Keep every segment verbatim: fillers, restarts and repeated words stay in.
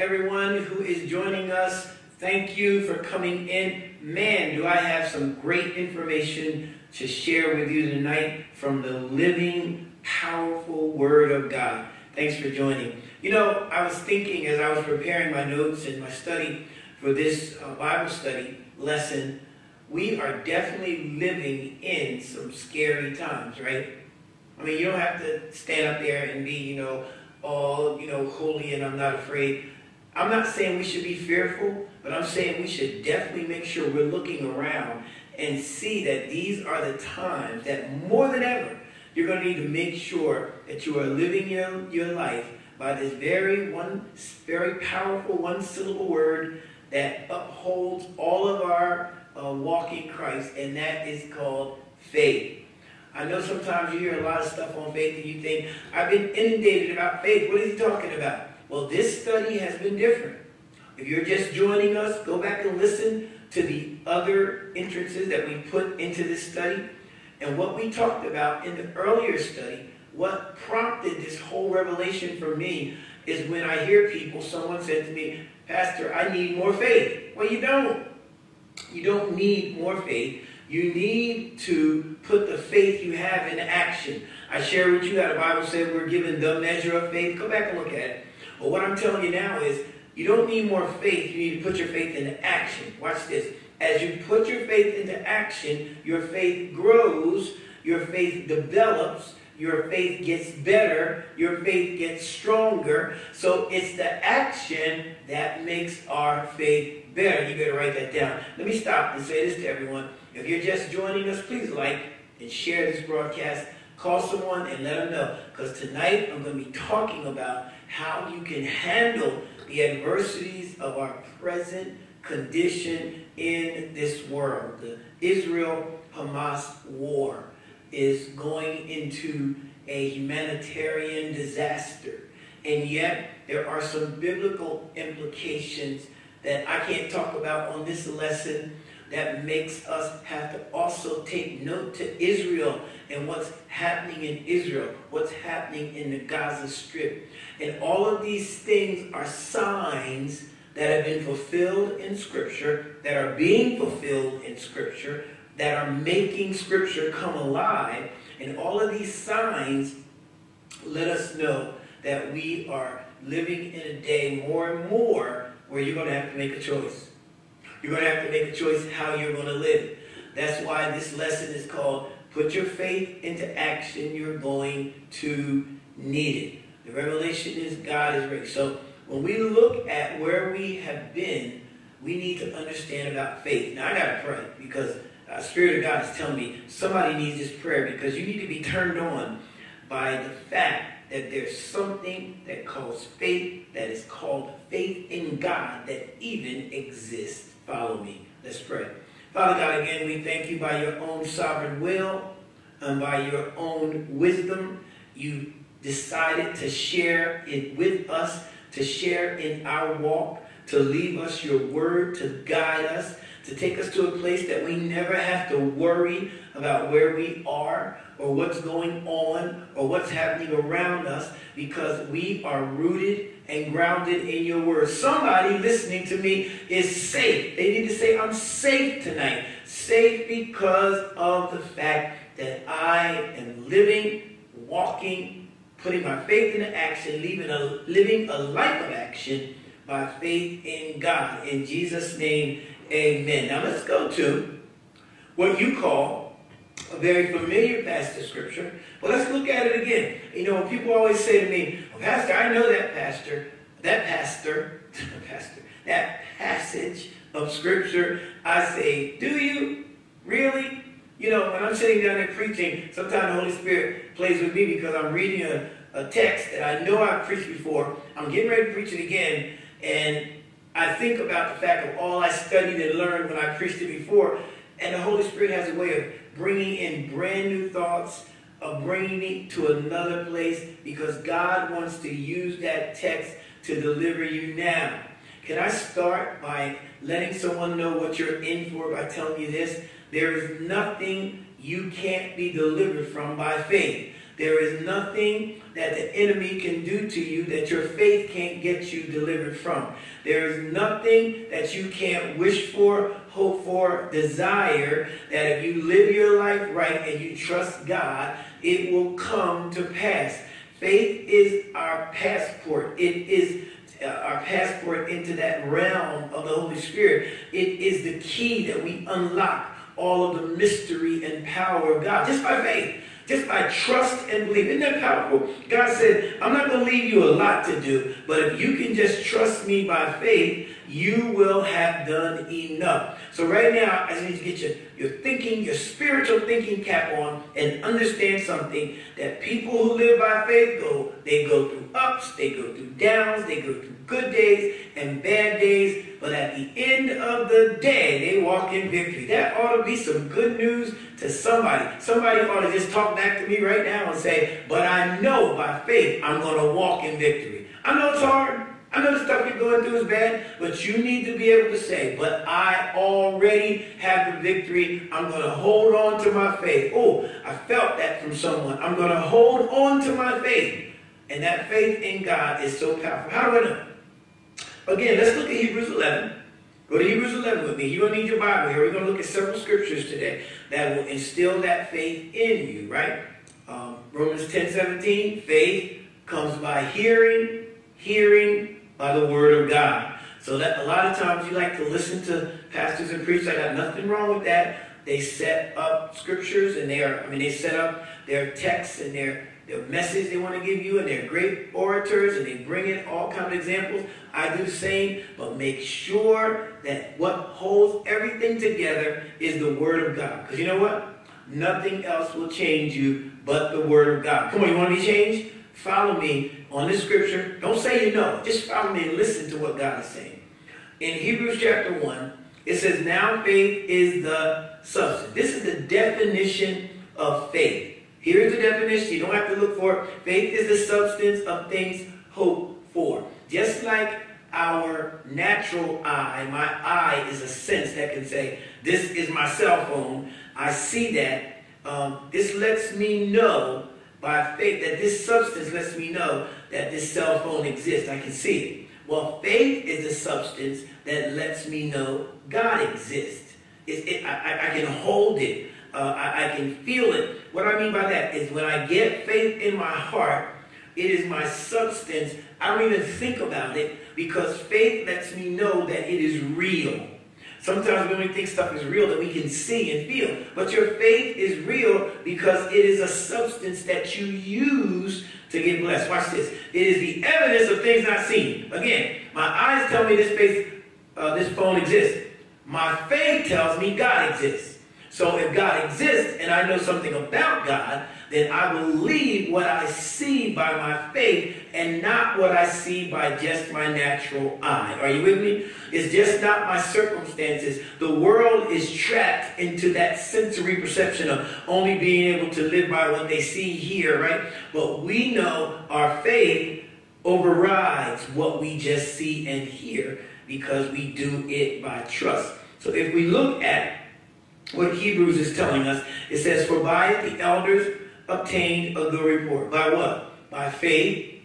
everyone who is joining us. Thank you for coming in. Man, do I have some great information to share with you tonight from the living, powerful Word of God. Thanks for joining. You know, I was thinking as I was preparing my notes and my study for this uh, Bible study lesson, we are definitely living in some scary times, right? I mean, you don't have to stand up there and be, you know, all, you know, holy and I'm not afraid. I'm not saying we should be fearful, but I'm saying we should definitely make sure we're looking around and see that these are the times that more than ever, you're going to need to make sure that you are living your, your life by this very one, very powerful one-syllable word that upholds all of our uh, walk in Christ, and that is called faith. I know sometimes you hear a lot of stuff on faith and you think, I've been inundated about faith. What is he talking about? Well, this study has been different. If you're just joining us, go back and listen to the other entrances that we put into this study. And what we talked about in the earlier study, what prompted this whole revelation for me is when I hear people, someone said to me, Pastor, I need more faith. Well, you don't. You don't need more faith. You need to put the faith you have into action. I shared with you how the Bible said we're given the measure of faith. Go back and look at it. But what I'm telling you now is you don't need more faith. You need to put your faith into action. Watch this. As you put your faith into action, your faith grows, your faith develops, your faith gets better, your faith gets stronger. So it's the action that makes our faith better. You better write that down. Let me stop and say this to everyone. If you're just joining us, please like and share this broadcast. Call someone and let them know. Because tonight I'm going to be talking about how you can handle the adversities of our present condition in this world. The Israel-Hamas war is going into a humanitarian disaster. And yet there are some biblical implications that I can't talk about on this lesson that makes us have to also take note to Israel and what's happening in Israel, what's happening in the Gaza Strip. And all of these things are signs that have been fulfilled in Scripture, that are being fulfilled in Scripture, that are making Scripture come alive. And all of these signs let us know that we are living in a day more and more where you're going to have to make a choice. You're going to have to make a choice how you're going to live. That's why this lesson is called, Put Your Faith into Action, You're Going to Need It. The revelation is God is ready. So when we look at where we have been, we need to understand about faith. Now, I got to pray because the Spirit of God is telling me somebody needs this prayer because you need to be turned on by the fact that there's something that calls faith, that is called faith in God, that even exists. Follow me. Let's pray. Father God, again, we thank you by your own sovereign will and by your own wisdom. You decided to share it with us, to share in our walk, to leave us your word, to guide us, to take us to a place that we never have to worry about where we are or what's going on or what's happening around us because we are rooted and grounded in your word. Somebody listening to me is safe. They need to say, I'm safe tonight. Safe because of the fact that I am living, walking, putting my faith into action, living a, living a life of action by faith in God. In Jesus' name, amen. Now let's go to what you call a very familiar passage of Scripture. Well, let's look at it again. You know, people always say to me, oh, Pastor, I know that pastor, that pastor, pastor, that passage of Scripture. I say, do you? Really? You know, when I'm sitting down there preaching, sometimes the Holy Spirit plays with me because I'm reading a, a text that I know I've preached before. I'm getting ready to preach it again, and I think about the fact of all I studied and learned when I preached it before, and the Holy Spirit has a way of bringing in brand new thoughts, of bringing me to another place because God wants to use that text to deliver you now. Can I start by letting someone know what you're in for by telling you this? There is nothing you can't be delivered from by faith. There is nothing that the enemy can do to you that your faith can't get you delivered from. There is nothing that you can't wish for, hope for, desire, that if you live your life right and you trust God, it will come to pass. Faith is our passport. It is Uh, our passport into that realm of the Holy Spirit. It is the key that we unlock all of the mystery and power of God just by faith, just by trust and belief. Isn't that powerful? God said, I'm not going to leave you a lot to do, but if you can just trust me by faith, you will have done enough. So right now, I need to get your, your thinking, your spiritual thinking cap on and understand something, that people who live by faith, go, they go through ups, they go through downs, they go through good days and bad days, but at the end of the day, they walk in victory. That ought to be some good news to somebody. Somebody ought to just talk back to me right now and say, but I know by faith I'm going to walk in victory. I know it's hard. I know the stuff you're going through is bad, but you need to be able to say, but I already have the victory. I'm going to hold on to my faith. Oh, I felt that from someone. I'm going to hold on to my faith. And that faith in God is so powerful. How do I know? Again, let's look at Hebrews eleven. Go to Hebrews eleven with me. You're going to need your Bible here. We're going to look at several scriptures today that will instill that faith in you, right? Um, Romans ten seventeen, faith comes by hearing, hearing by the word of God. So that a lot of times you like to listen to pastors and preachers. I got nothing wrong with that. They set up scriptures and they are, I mean, they set up their texts and their their message they want to give you, and they're great orators, and they bring in all kinds of examples. I do the same, but make sure that what holds everything together is the Word of God. Because you know what? Nothing else will change you but the Word of God. Come on, you want to be changed? Follow me on this scripture. Don't say you know. Just follow me and listen to what God is saying. In Hebrews chapter one, it says, now faith is the substance. This is the definition of faith. Here's the definition. You don't have to look for it. Faith is the substance of things hoped for. Just like our natural eye, my eye is a sense that can say, this is my cell phone. I see that. Um, this lets me know by faith that this substance lets me know that this cell phone exists. I can see it. Well, faith is the substance that lets me know God exists. It, it, I, I can hold it. Uh, I, I can feel it. What I mean by that is when I get faith in my heart, it is my substance. I don't even think about it because faith lets me know that it is real. Sometimes when we think stuff is real that we can see and feel, but your faith is real because it is a substance that you use to get blessed. Watch this. It is the evidence of things not seen. Again, my eyes tell me this, faith, uh, this phone exists. My faith tells me God exists. So if God exists and I know something about God, then I believe what I see by my faith and not what I see by just my natural eye. Are you with me? It's just not my circumstances. The world is trapped into that sensory perception of only being able to live by what they see here, right? But we know our faith overrides what we just see and hear because we do it by trust. So if we look at what Hebrews is telling us, it says, for by it the elders obtained a good report. By what? By faith.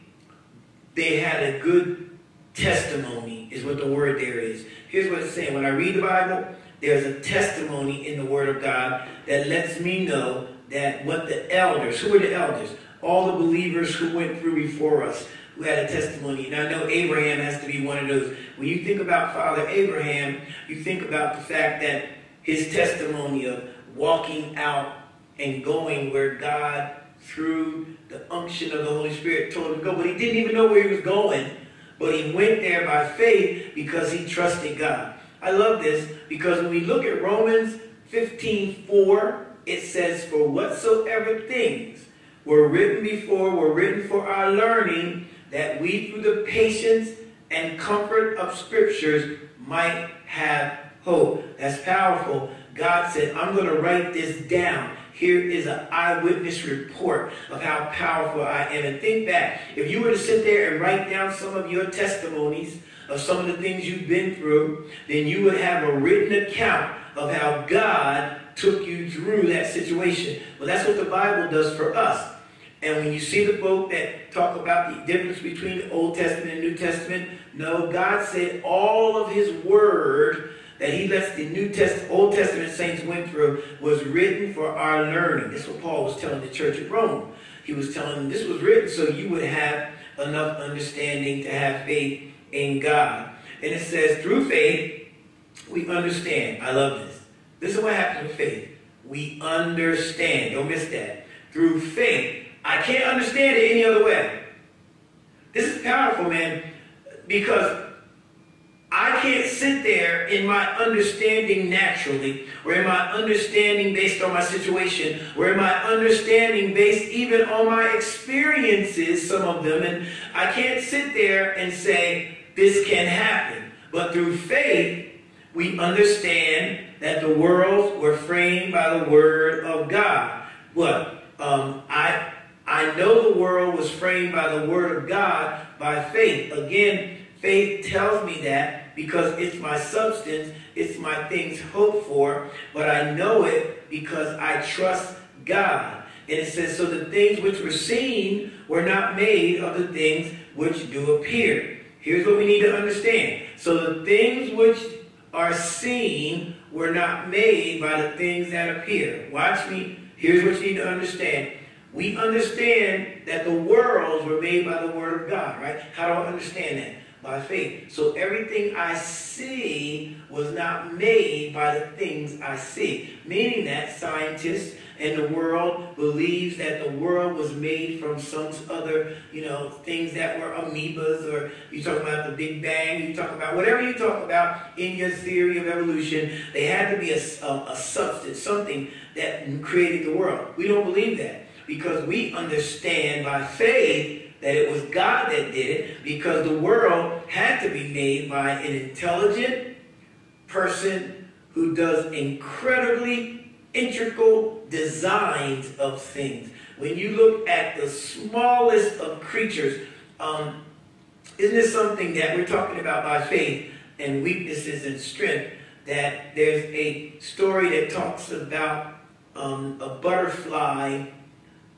They had a good testimony, is what the word there is. Here's what it's saying. When I read the Bible, there's a testimony in the Word of God that lets me know that what the elders, who were the elders? All the believers who went through before us, who had a testimony. And I know Abraham has to be one of those. When you think about Father Abraham, you think about the fact that his testimony of walking out and going where God, through the unction of the Holy Spirit, told him to go. But he didn't even know where he was going. But he went there by faith because he trusted God. I love this because when we look at Romans fifteen four, it says, for whatsoever things were written before were written for our learning, that we through the patience and comfort of Scriptures might have hope. That's powerful. God said, I'm going to write this down. Here is an eyewitness report of how powerful I am. And think back. If you were to sit there and write down some of your testimonies of some of the things you've been through, then you would have a written account of how God took you through that situation. Well, that's what the Bible does for us. And when you see the book that talk about the difference between the Old Testament and New Testament, no, God said all of his word that he lets the New Test, Old Testament saints went through was written for our learning. That's what Paul was telling the church at Rome. He was telling them this was written so you would have enough understanding to have faith in God. And it says, through faith, we understand. I love this. This is what happens with faith. We understand. Don't miss that. Through faith. I can't understand it any other way. This is powerful, man, because I can't sit there in my understanding naturally, or in my understanding based on my situation, or in my understanding based even on my experiences, some of them, and I can't sit there and say, this can happen. But through faith, we understand that the worlds were framed by the word of God. What? Um, I, I know the world was framed by the word of God by faith. Again, faith tells me that because it's my substance, it's my things hoped for, but I know it because I trust God. And it says, so the things which were seen were not made of the things which do appear. Here's what we need to understand. So the things which are seen were not made by the things that appear. Watch me. Here's what you need to understand. We understand that the worlds were made by the word of God, right? How do I understand that? By faith. So everything I see was not made by the things I see. Meaning that scientists and the world believes that the world was made from some other, you know, things that were amoebas, or you talk about the Big Bang, you talk about whatever you talk about in your theory of evolution, they had to be a, a, a substance, something that created the world. We don't believe that because we understand by faith that it was God that did it, because the world had to be made by an intelligent person who does incredibly intricate designs of things. When you look at the smallest of creatures, um, isn't it something that we're talking about by faith and weaknesses and strength, that there's a story that talks about um, a butterfly.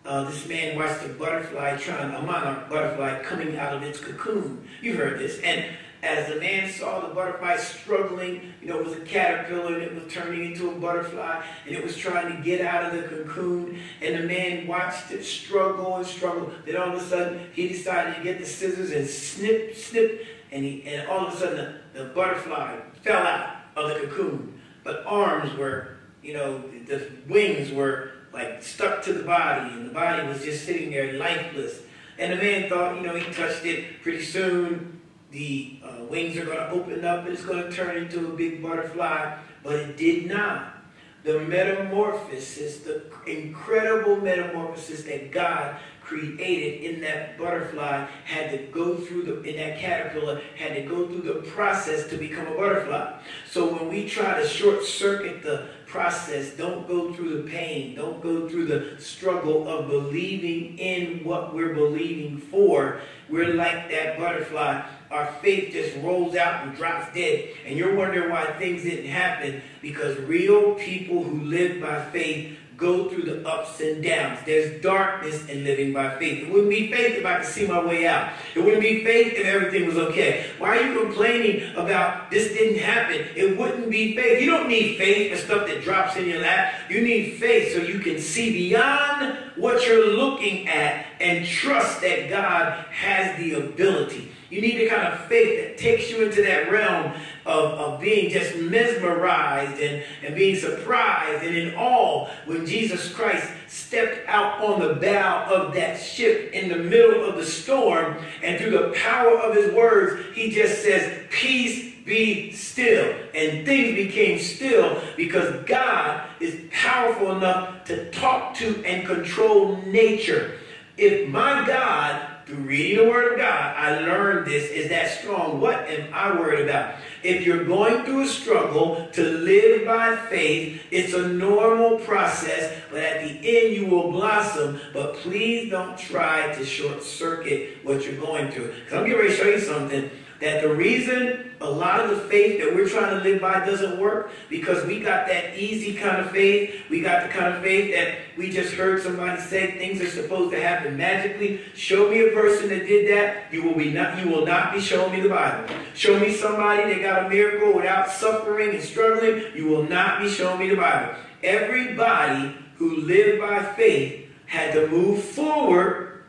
Uh, this man watched a butterfly trying, a monarch butterfly coming out of its cocoon. You heard this. And as the man saw the butterfly struggling, you know, it was a caterpillar and it was turning into a butterfly and it was trying to get out of the cocoon. And the man watched it struggle and struggle. Then all of a sudden, he decided to get the scissors and snip, snip. And, he, and all of a sudden, the, the butterfly fell out of the cocoon. But arms were, you know, the wings were like stuck to the body, and the body was just sitting there lifeless. And the man thought, you know, he touched it. Pretty soon, the uh, wings are going to open up, and it's going to turn into a big butterfly. But it did not. The metamorphosis, the incredible metamorphosis that God created in that butterfly had to go through, the, in that caterpillar, had to go through the process to become a butterfly. So when we try to short-circuit the process, don't go through the pain, don't go through the struggle of believing in what we're believing for, we're like that butterfly. Our faith just rolls out and drops dead. And you're wondering why things didn't happen, because real people who live by faith go through the ups and downs. There's darkness in living by faith. It wouldn't be faith if I could see my way out. It wouldn't be faith if everything was okay. Why are you complaining about this didn't happen? It wouldn't be faith. You don't need faith for stuff that drops in your lap. You need faith so you can see beyond what you're looking at and trust that God has the ability. You need the kind of faith that takes you into that realm of, of being just mesmerized and, and being surprised and in awe when Jesus Christ stepped out on the bow of that ship in the middle of the storm, and through the power of his words, he just says, "Peace, be still." And things became still because God is powerful enough to talk to and control nature. If my God, through reading the Word of God, I learned this, is that strong. What am I worried about? If you're going through a struggle, to live by faith, it's a normal process, but at the end you will blossom. But please don't try to short circuit what you're going through. Because I'm getting ready to show you something that the reason a lot of the faith that we're trying to live by doesn't work, because we got that easy kind of faith. We got the kind of faith that we just heard somebody say things are supposed to happen magically. Show me a person that did that. You will be not, you will not be showing me the Bible. Show me somebody that got a miracle without suffering and struggling. You will not be showing me the Bible. Everybody who lived by faith had to move forward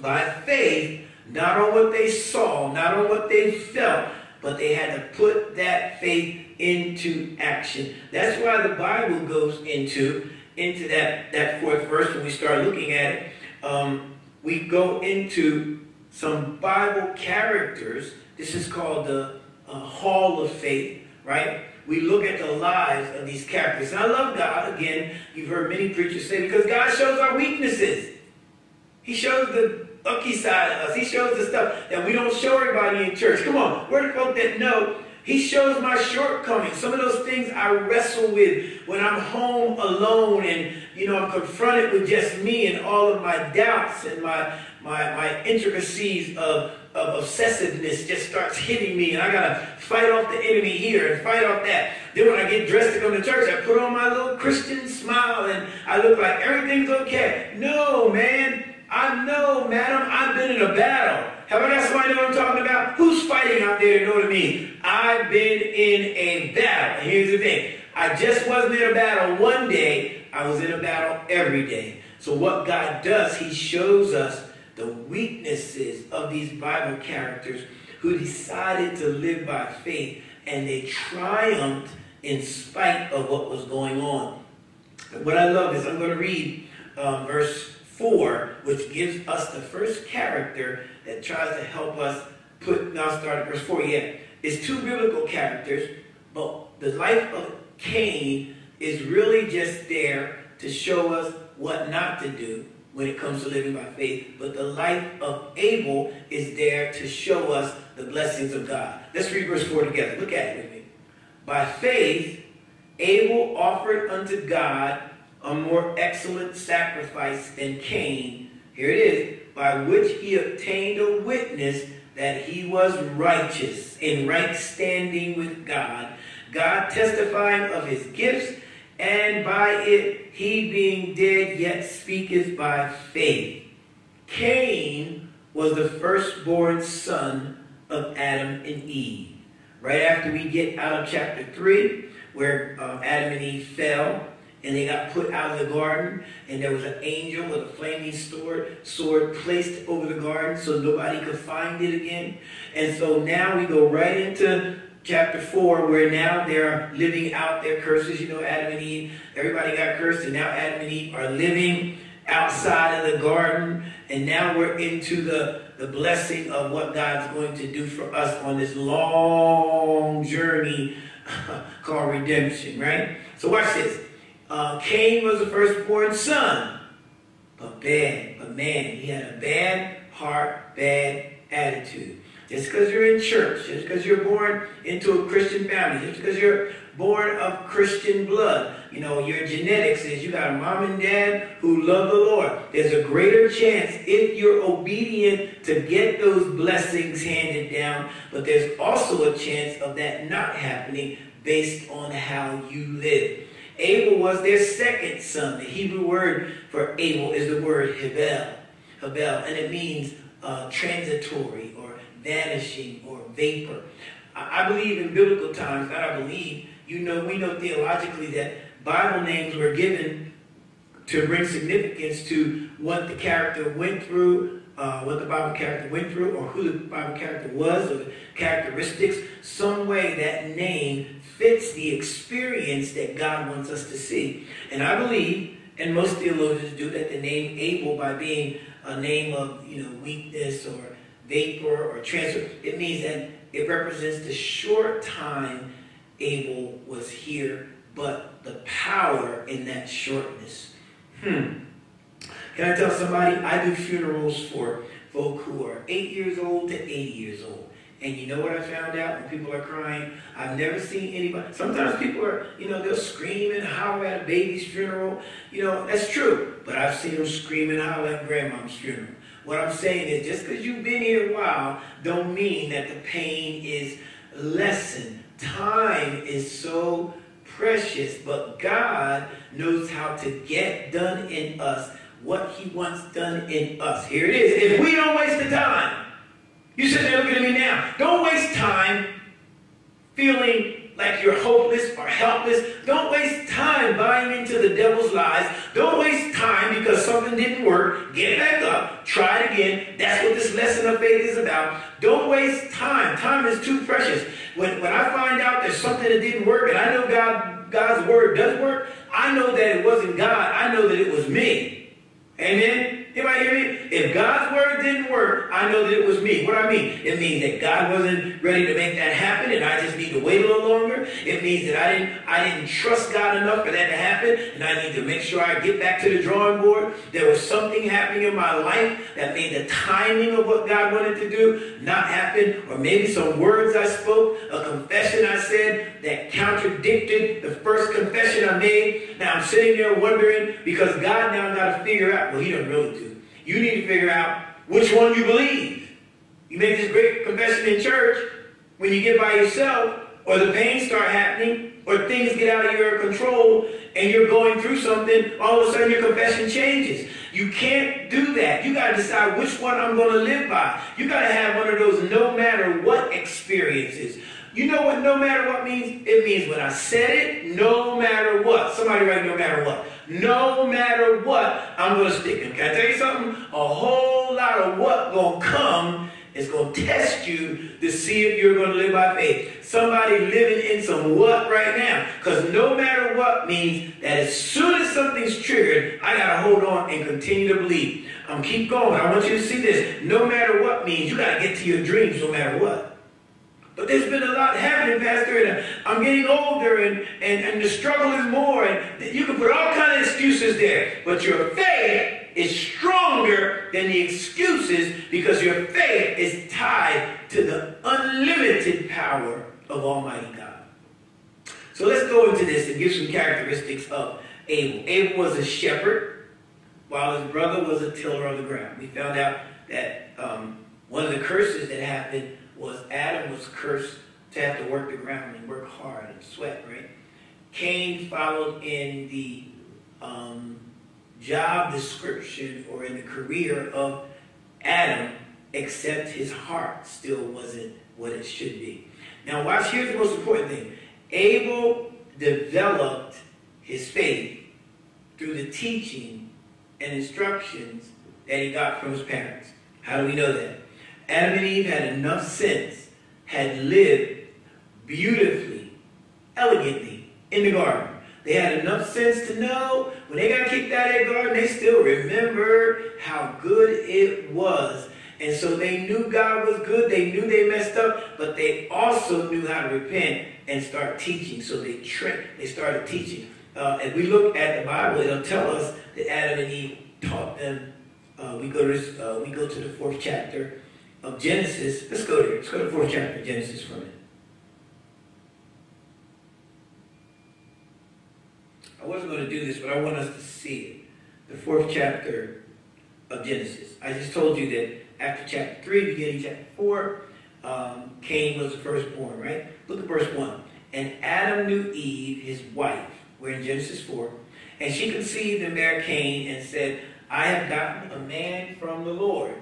by faith, not on what they saw, not on what they felt, but they had to put that faith into action. That's why the Bible goes into, into that, that fourth verse when we start looking at it. Um, we go into some Bible characters. This is called the uh, Hall of Faith, right? We look at the lives of these characters. And I love God. Again, you've heard many preachers say, because God shows our weaknesses. He shows the lucky side of us. He shows the stuff that we don't show everybody in church. Come on, we're the folk that know. He shows my shortcomings. Some of those things I wrestle with when I'm home alone and, you know, I'm confronted with just me and all of my doubts and my, my, my intricacies of, of obsessiveness just starts hitting me, and I got to fight off the enemy here and fight off that. Then when I get dressed to come to church, I put on my little Christian smile and I look like everything's okay. No, man. I know, madam, I've been in a battle. Have I got somebody know what I'm talking about? Who's fighting out there to know what I mean? I've been in a battle. And here's the thing. I just wasn't in a battle one day. I was in a battle every day. So what God does, he shows us the weaknesses of these Bible characters who decided to live by faith, and they triumphed in spite of what was going on. And what I love is I'm going to read um, verse four, which gives us the first character that tries to help us put, now start at verse four, yeah. It's two biblical characters, but the life of Cain is really just there to show us what not to do when it comes to living by faith, but the life of Abel is there to show us the blessings of God. Let's read verse four together. Look at it with me. By faith, Abel offered unto God a more excellent sacrifice than Cain, here it is, by which he obtained a witness that he was righteous, in right standing with God, God testifying of his gifts, and by it he being dead yet speaketh by faith. Cain was the firstborn son of Adam and Eve. Right after we get out of chapter three, where uh, Adam and Eve fell, and they got put out of the garden, and there was an angel with a flaming sword, sword placed over the garden so nobody could find it again. And so now we go right into chapter four, where now they're living out their curses. You know, Adam and Eve, everybody got cursed, and now Adam and Eve are living outside of the garden. And now we're into the, the blessing of what God's going to do for us on this long journey called redemption, right? So watch this. Uh, Cain was the firstborn son, but bad, but man, he had a bad heart, bad attitude. Just because you're in church, just because you're born into a Christian family, just because you're born of Christian blood, you know, your genetics is you got a mom and dad who love the Lord. There's a greater chance if you're obedient to get those blessings handed down, but there's also a chance of that not happening based on how you live. Abel was their second son. The Hebrew word for Abel is the word Hebel, Hebel, and it means uh, transitory or vanishing or vapor. I, I believe in biblical times, not I believe, you know, we know theologically that Bible names were given to bring significance to what the character went through, uh, what the Bible character went through, or who the Bible character was, or the characteristics, some way that name fits the experience that God wants us to see. And I believe, and most theologians do, that the name Abel, by being a name of, you know, weakness or vapor or transfer, it means that it represents the short time Abel was here, but the power in that shortness. Hmm. Can I tell somebody, I do funerals for folk who are eight years old to eighty years old. And you know what I found out? When people are crying, I've never seen anybody. Sometimes people are, you know, they'll scream and holler at a baby's funeral. You know, that's true. But I've seen them scream and holler at grandma's funeral. What I'm saying is just because you've been here a while don't mean that the pain is lessened. Time is so precious, but God knows how to get done in us what he wants done in us. Here it is. If we don't waste the time, you sit there looking at me now. Don't waste time feeling like you're hopeless or helpless. Don't waste time buying into the devil's lies. Don't waste time because something didn't work. Get back up. Try it again. That's what this lesson of faith is about. Don't waste time. Time is too precious. When, when I find out there's something that didn't work, and I know God, God's word does work, I know that it wasn't God. I know that it was me. Amen? Anybody hear me? If God's word didn't work, I know that it was me. What do I mean? It means that God wasn't ready to make that happen and I just need to wait a little longer. It means that I didn't, I didn't trust God enough for that to happen and I need to make sure I get back to the drawing board. There was something happening in my life that made the timing of what God wanted to do not happen, or maybe some words I spoke, a confession I said that contradicted the first confession I made. Now I'm sitting there wondering because God now got to figure out, well, he doesn't really do. You need to figure out which one you believe. You make this great confession in church. When you get by yourself, or the pain start happening, or things get out of your control, and you're going through something, all of a sudden your confession changes. You can't do that. You got to decide which one I'm going to live by. You got to have one of those no matter what experiences. You know what no matter what means? It means when I said it, no matter what. Somebody write no matter what. No matter what, I'm going to stick it. Can I tell you something? A whole lot of what going to come is going to test you to see if you're going to live by faith. Somebody living in some what right now. Because no matter what means that as soon as something's triggered, I got to hold on and continue to believe. I'm keep going. I want you to see this. No matter what means, you got to get to your dreams no matter what. But there's been a lot happening, Pastor, and I'm getting older, and, and, and the struggle is more, and you can put all kinds of excuses there. But your faith is stronger than the excuses because your faith is tied to the unlimited power of Almighty God. So let's go into this and give some characteristics of Abel. Abel was a shepherd, while his brother was a tiller of the ground. We found out that um, one of the curses that happened was Adam was cursed to have to work the ground and work hard and sweat, right? Cain followed in the um, job description or in the career of Adam, except his heart still wasn't what it should be. Now watch, here's the most important thing. Abel developed his faith through the teaching and instructions that he got from his parents. How do we know that? Adam and Eve had enough sense, had lived beautifully, elegantly in the garden. They had enough sense to know when they got kicked out of their garden, they still remembered how good it was. And so they knew God was good. They knew they messed up, but they also knew how to repent and start teaching. So they, tra they started teaching. Uh, if we look at the Bible, it'll tell us that Adam and Eve taught them. Uh, we, go to this, uh, we go to the fourth chapter of Genesis. Let's go there. Let's go to the fourth chapter of Genesis for a minute. I wasn't going to do this, but I want us to see it. The fourth chapter of Genesis. I just told you that after chapter three, beginning chapter four, um, Cain was the firstborn, right? Look at verse one. And Adam knew Eve, his wife. We're in Genesis four. And she conceived and bare Cain and said, I have gotten a man from the Lord.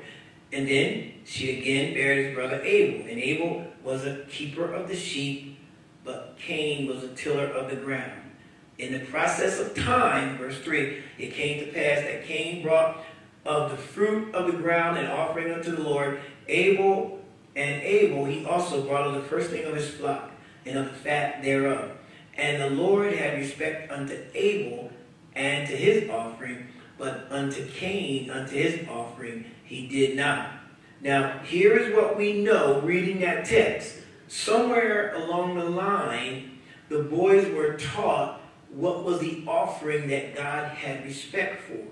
And then she again bare his brother Abel. And Abel was a keeper of the sheep, but Cain was a tiller of the ground. In the process of time, verse three, it came to pass that Cain brought of the fruit of the ground an offering unto the Lord. Abel and Abel he also brought of the firstling of his flock and of the fat thereof. And the Lord had respect unto Abel and to his offering, but unto Cain, unto his offering, he did not. Now, here is what we know reading that text. Somewhere along the line, the boys were taught what was the offering that God had respect for.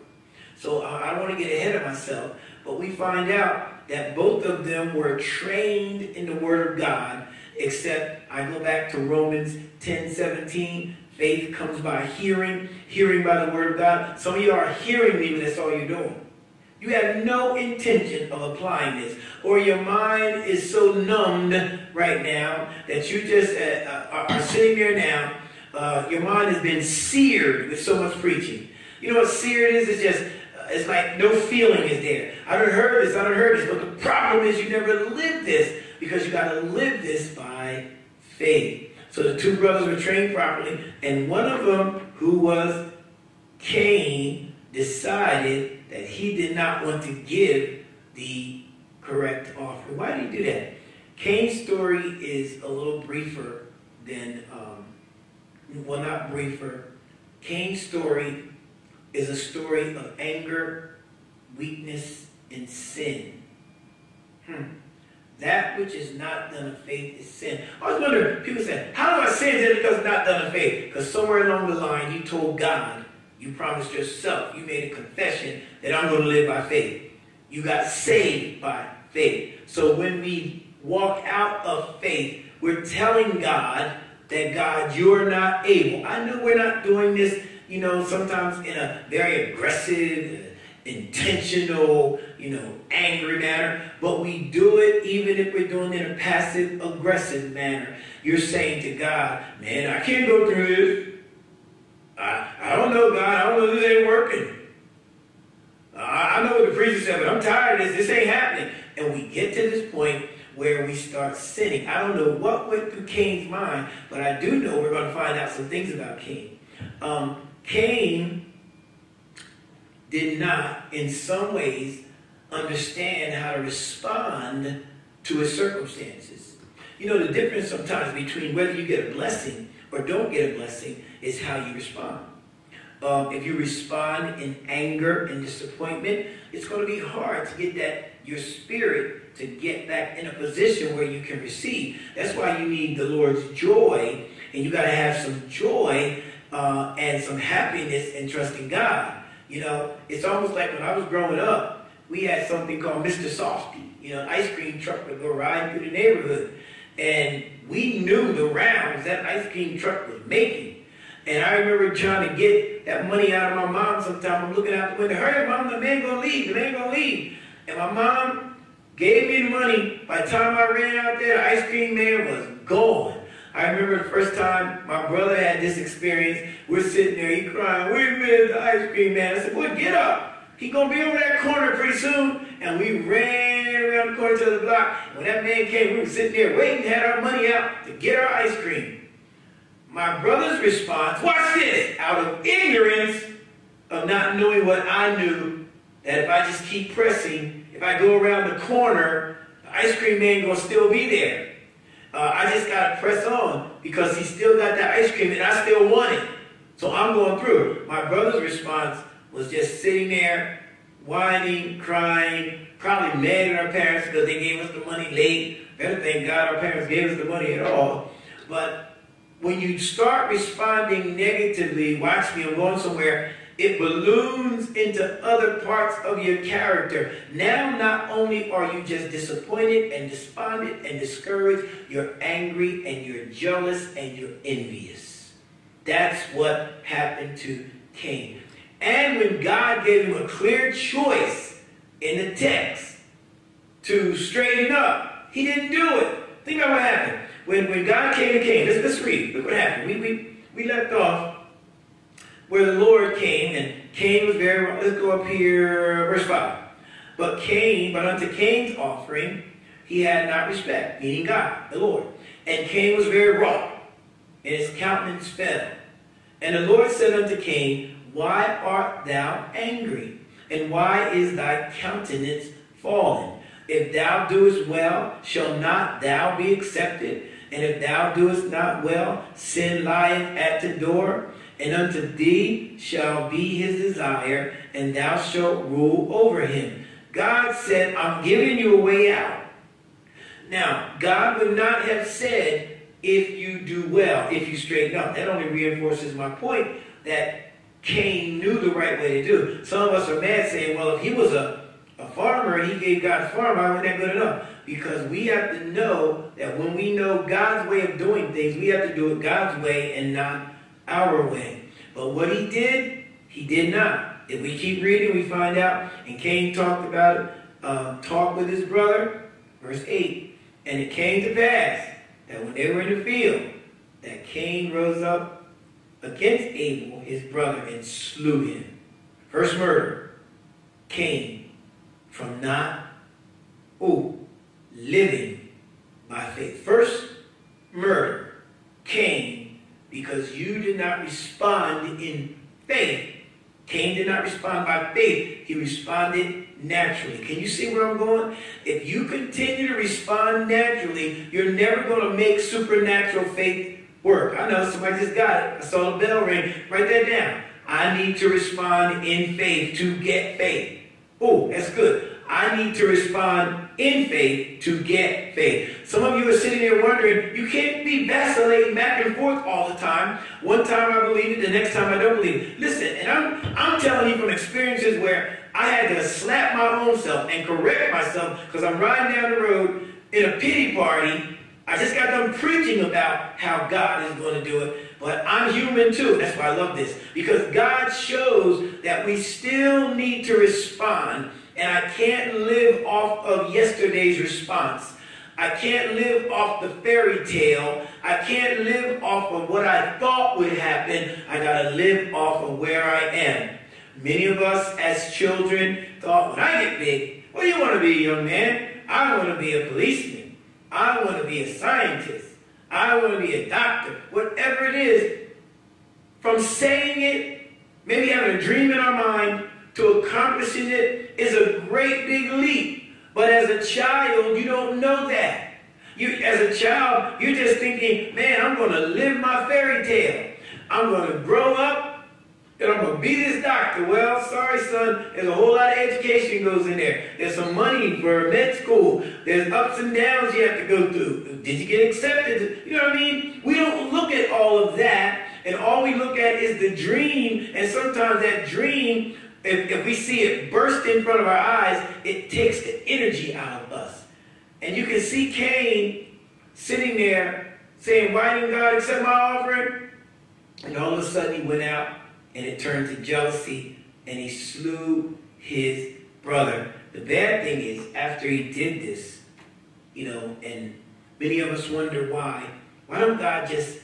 So I don't want to get ahead of myself, but we find out that both of them were trained in the Word of God, except I go back to Romans ten seventeen. Faith comes by hearing, hearing by the Word of God. Some of you are hearing me, but that's all you're doing. You have no intention of applying this, or your mind is so numbed right now that you just uh, are, are sitting there now. Uh, your mind has been seared with so much preaching. You know what seared is? It's just, uh, it's like no feeling is there. I done heard this, I done heard this, but the problem is you never lived this, because you got to live this by faith. So the two brothers were trained properly, and one of them, who was Cain, decided that he did not want to give the correct offering. Why did he do that? Cain's story is a little briefer than, um, well, not briefer. Cain's story is a story of anger, weakness, and sin. Hmm. That which is not done of faith is sin. I was wondering, people say, how do I sin that it does not done of faith? Because somewhere along the line, you told God, you promised yourself, you made a confession that I'm going to live by faith. You got saved by faith. So when we walk out of faith, we're telling God that, God, you're not able. I know we're not doing this, you know, sometimes in a very aggressive, intentional, you know, angry manner, but we do it even if we're doing it in a passive aggressive manner. You're saying to God, man, I can't go through this. I, I don't know, God. I don't know, this ain't working. Uh, I know what the preacher said, but I'm tired of this. This ain't happening. And we get to this point where we start sinning. I don't know what went through Cain's mind, but I do know we're going to find out some things about Cain. Um, Cain did not, in some ways, understand how to respond to his circumstances. You know, the difference sometimes between whether you get a blessing or don't get a blessing is how you respond. Um, if you respond in anger and disappointment, it's going to be hard to get that, your spirit to get back in a position where you can receive. That's why you need the Lord's joy, and you got to have some joy uh, and some happiness in trusting God. You know, it's almost like when I was growing up, we had something called Mister Softy, you know, an ice cream truck would go riding through the neighborhood. And we knew the rounds that ice cream truck was making. And I remember trying to get that money out of my mom sometime. I'm looking out the window, hurry, Mom, the man gonna leave, the man gonna leave. And my mom gave me the money. By the time I ran out there, the ice cream man was gone. I remember the first time my brother had this experience. We're sitting there, he crying, where is the ice cream man? I said, boy, get up. He gonna be over that corner pretty soon. And we ran around the corner to the block. When that man came, we were sitting there waiting, had our money out to get our ice cream. My brother's response, watch this, out of ignorance of not knowing what I knew, that if I just keep pressing, if I go around the corner, the ice cream man gonna still be there. Uh, I just gotta press on, because he still got that ice cream and I still want it. So I'm going through it. My brother's response was just sitting there, whining, crying, probably mad at our parents because they gave us the money late. Better thank God our parents gave us the money at all. But when you start responding negatively, watch me, I'm going somewhere, it balloons into other parts of your character. Now not only are you just disappointed and despondent and discouraged, you're angry and you're jealous and you're envious. That's what happened to Cain. And when God gave him a clear choice in the text to straighten up, he didn't do it. Think about what happened. When, when God came to Cain, let's, let's read. Look what happened. We, we, we left off where the Lord came, and Cain was very wrong. Let's go up here, verse five. But Cain, but unto Cain's offering, he had not respect, meaning God, the Lord. And Cain was very wroth, and his countenance fell. And the Lord said unto Cain, why art thou angry? And why is thy countenance fallen? If thou doest well, shall not thou be accepted? And if thou doest not well, sin lieth at the door. And unto thee shall be his desire, and thou shalt rule over him. God said, I'm giving you a way out. Now, God would not have said, if you do well, if you straighten up. That only reinforces my point that Cain knew the right way to do it. Some of us are mad saying, well, if he was a, a farmer and he gave God a farm, why wasn't that good enough? Because we have to know that when we know God's way of doing things, we have to do it God's way and not our way. But what he did, he did not. If we keep reading, we find out, and Cain talked about it, um, talked with his brother, verse eight. And it came to pass that when they were in the field, that Cain rose up against Abel, his brother, and slew him. First murder came from not, oh, living by faith. First murder came because you did not respond in faith. Cain did not respond by faith. He responded naturally. Can you see where I'm going? If you continue to respond naturally, you're never going to make supernatural faith work. I know somebody just got it. I saw the bell ring. Write that down. I need to respond in faith to get faith. Oh, that's good. I need to respond in faith to get faith. Some of you are sitting there wondering, you can't be vacillating back and forth all the time. One time I believe it, the next time I don't believe it. Listen, and I'm, I'm telling you from experiences where I had to slap my own self and correct myself because I'm riding down the road in a pity party. I just got done preaching about how God is going to do it. But I'm human too. That's why I love this. Because God shows that we still need to respond. And I can't live off of yesterday's response. I can't live off the fairy tale. I can't live off of what I thought would happen. I gotta live off of where I am. Many of us as children thought, when I get big, what do you want to be, young man? I want to be a policeman. I want to be a scientist. I want to be a doctor. Whatever it is, from saying it, maybe having a dream in our mind, to accomplishing it is a great big leap. But as a child, you don't know that. You, as a child, you're just thinking, man, I'm going to live my fairy tale. I'm going to grow up, and I'm going to be this doctor. Well, sorry, son, there's a whole lot of education goes in there. There's some money for med school. There's ups and downs you have to go through. Did you get accepted? You know what I mean? We don't look at all of that, and all we look at is the dream, and sometimes that dream, If, if we see it burst in front of our eyes, it takes the energy out of us. And you can see Cain sitting there saying, why didn't God accept my offering? And all of a sudden he went out and it turned to jealousy and he slew his brother. The bad thing is, after he did this, you know, and many of us wonder why, why don't God just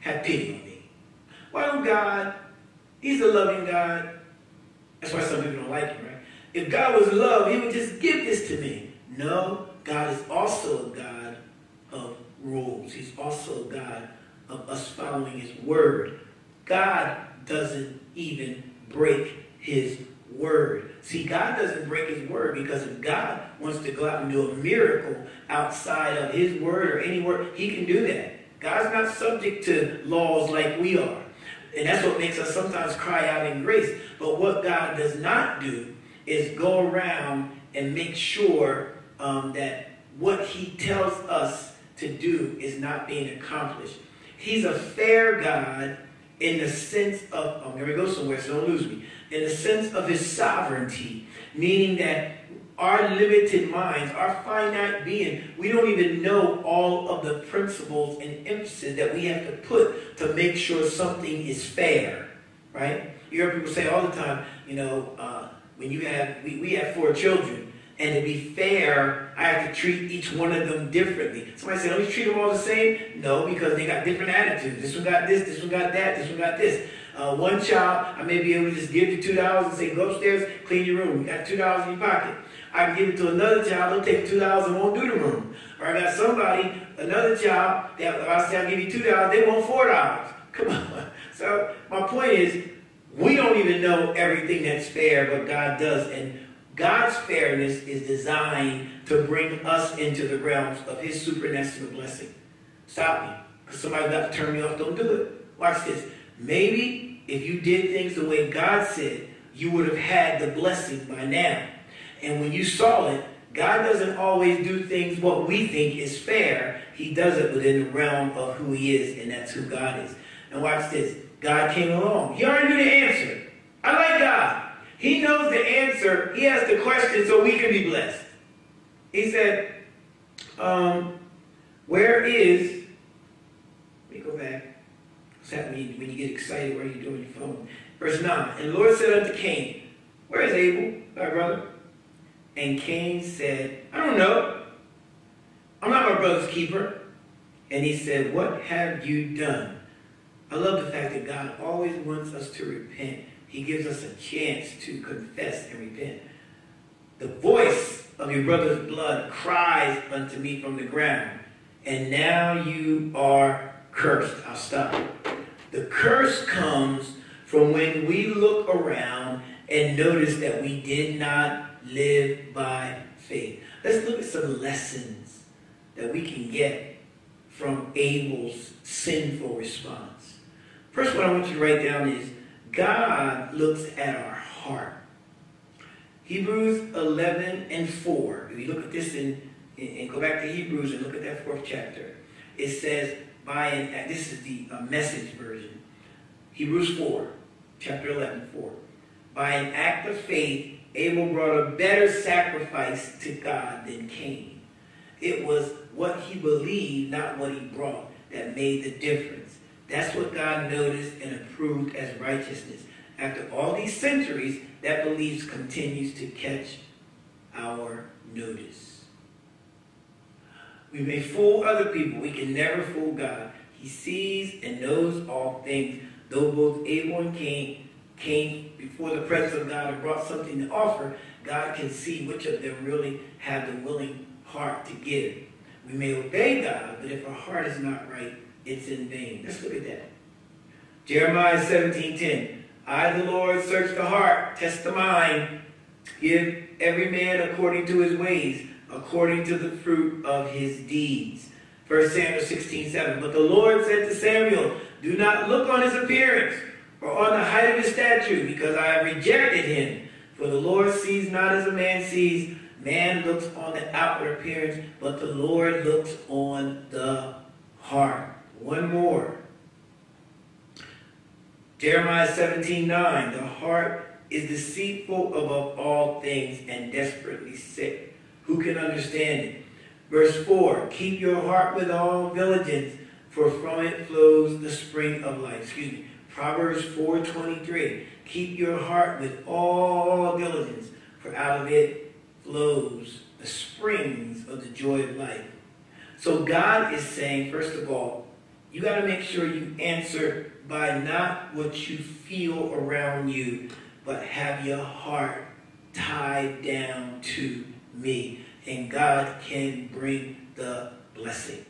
have pity on me? Why don't God, he's a loving God. That's why some people don't like it, right? If God was love, he would just give this to me. No, God is also a God of rules. He's also a God of us following his word. God doesn't even break his word. See, God doesn't break his word because if God wants to go out and do a miracle outside of his word or any word, he can do that. God's not subject to laws like we are. And that's what makes us sometimes cry out in grace. But what God does not do is go around and make sure um, that what he tells us to do is not being accomplished. He's a fair God in the sense of, oh, here we go somewhere, so don't lose me, in the sense of his sovereignty, meaning that our limited minds, our finite being, we don't even know all of the principles and emphasis that we have to put to make sure something is fair, right? You hear people say all the time, you know, uh, when you have, we, we have four children, and to be fair, I have to treat each one of them differently. Somebody said, don't you treat them all the same? No, because they got different attitudes. This one got this, this one got that, this one got this. Uh, one child, I may be able to just give you two dollars and say, go upstairs, clean your room. You got two dollars in your pocket. I can give it to another child, they'll take two dollars and won't do the room. Or I got somebody, another child, that if I say I'll give you two dollars, they want four dollars. Come on. So my point is, we don't even know everything that's fair, but God does. And God's fairness is designed to bring us into the realms of his supernatural blessing. Stop me. Because somebody's about to turn me off, don't do it. Watch this. Maybe if you did things the way God said, you would have had the blessing by now. And when you saw it, God doesn't always do things what we think is fair. He does it within the realm of who he is, and that's who God is. And watch this. God came along. He already knew the answer. I like God. He knows the answer. He has the question so we can be blessed. He said, um, where is, let me go back. What's happening when you get excited? What are you doing on your phone? Verse nine, and the Lord said unto Cain, where is Abel, thy brother? And Cain said, I don't know. I'm not my brother's keeper. And he said, what have you done? I love the fact that God always wants us to repent. He gives us a chance to confess and repent. The voice of your brother's blood cries unto me from the ground, and now you are cursed. I'll stop. The curse comes from when we look around and notice that we did not live by faith. Let's look at some lessons that we can get from Abel's sinful response. First one I want you to write down is God looks at our heart. Hebrews eleven and four, if you look at this and, and go back to Hebrews and look at that fourth chapter, it says, by an, this is the uh, message version, Hebrews four, chapter eleven, four. By an act of faith, Abel brought a better sacrifice to God than Cain. It was what he believed, not what he brought, that made the difference. That's what God noticed and approved as righteousness. After all these centuries, that belief continues to catch our notice. We may fool other people. We can never fool God. He sees and knows all things. Though both Abel and Cain came before the presence of God and brought something to offer, God can see which of them really have the willing heart to give. We may obey God, but if our heart is not right, it's in vain. Let's look at that. Jeremiah seventeen ten. I, the Lord, search the heart, test the mind, give every man according to his ways, according to the fruit of his deeds. First Samuel sixteen, seven. But the Lord said to Samuel, do not look on his appearance or on the height of his stature, because I have rejected him. For the Lord sees not as a man sees. Man looks on the outward appearance, but the Lord looks on the heart. One more. Jeremiah seventeen, nine, the heart is deceitful above all things and desperately sick. Who can understand it? Verse four, keep your heart with all diligence, for from it flows the spring of life. Excuse me. Proverbs four, twenty-three, keep your heart with all diligence, for out of it flows the springs of the joy of life. So God is saying, first of all, you got to make sure you answer by not what you feel around you, but have your heart tied down to me. And God can bring the blessing.